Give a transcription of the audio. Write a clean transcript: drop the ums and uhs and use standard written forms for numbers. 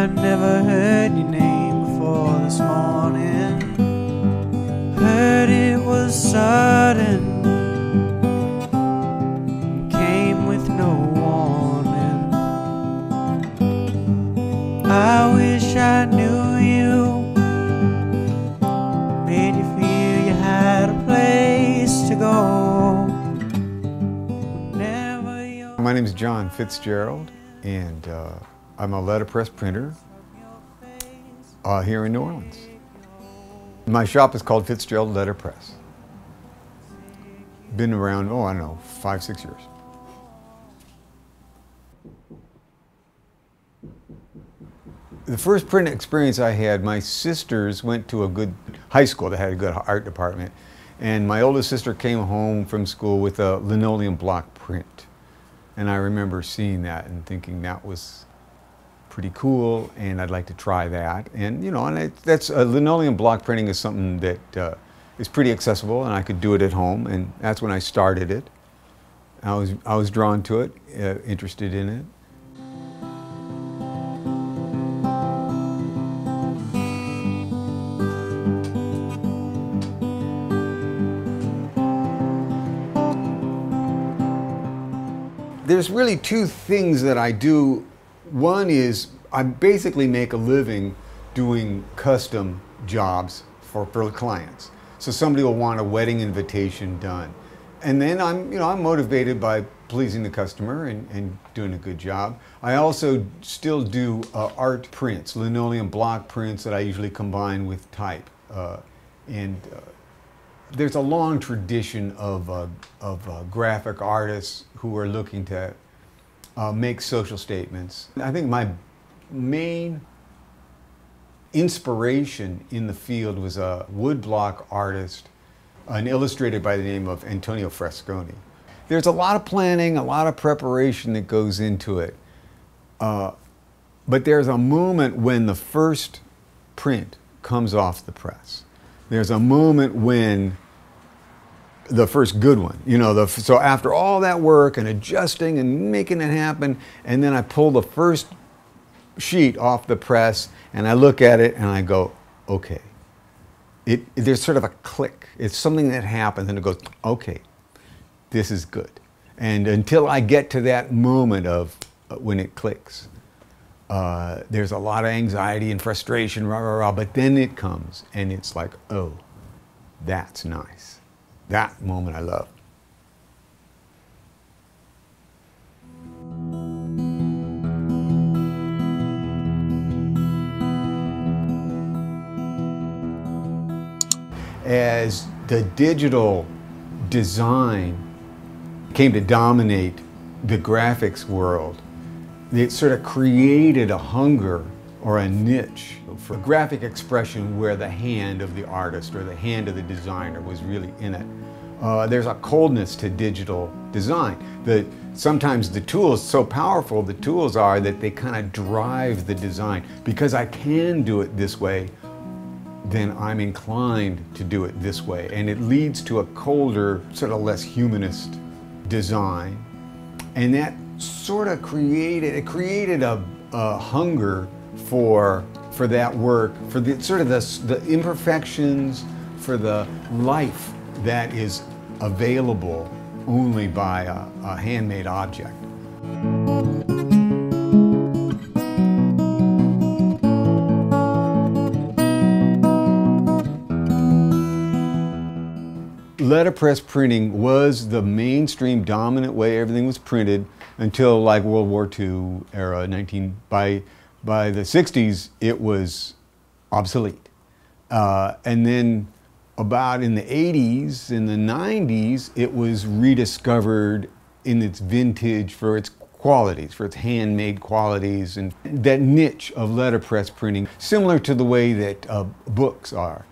I'd never heard your name before this morning. Heard it was sudden, came with no warning. I wish I knew you, made you feel you had a place to go. My name is John Fitzgerald, and I'm a letterpress printer here in New Orleans. My shop is called Fitzgerald Letterpress. Been around, oh, I don't know, 5, 6 years. The first print experience I had, my sisters went to a good high school that had a good art department, and my oldest sister came home from school with a linoleum block print. And I remember seeing that and thinking that was pretty cool, and I'd like to try that. And you know, and that's linoleum block printing is something that is pretty accessible, and I could do it at home. And that's when I started it. I was drawn to it, interested in it. There's really two things that I do. One is I basically make a living doing custom jobs for clients. So somebody will want a wedding invitation done. And then I'm motivated by pleasing the customer and doing a good job. I also still do art prints, linoleum block prints that I usually combine with type. There's a long tradition of graphic artists who are looking to make social statements. I think my main inspiration in the field was a woodblock artist, an illustrator by the name of Antonio Frasconi. There's a lot of planning, a lot of preparation that goes into it. But there's a moment when the first print comes off the press. There's a moment when the first good one, you know, so after all that work and adjusting and making it happen, and then I pull the first sheet off the press and I look at it and I go, okay. There's sort of a click. It's something that happens and it goes, okay, this is good. And until I get to that moment of when it clicks, there's a lot of anxiety and frustration, rah, rah, rah, but then it comes and it's like, oh, that's nice. That moment I love. As the digital design came to dominate the graphics world, it sort of created a hunger or a niche for graphic expression where the hand of the artist or the hand of the designer was really in it. There's a coldness to digital design. Sometimes the tools, so powerful the tools are, that they kind of drive the design. Because I can do it this way, then I'm inclined to do it this way. And it leads to a colder, sort of less humanist design. And that sort of created a hunger for that work, for the sort of the imperfections, for the life that is available only by a handmade object. Letterpress printing was the mainstream dominant way everything was printed until like World War II era, by the 60s it was obsolete. And then about in the 80s, in the 90s, it was rediscovered in its vintage for its qualities, for its handmade qualities, and that niche of letterpress printing, similar to the way that books are.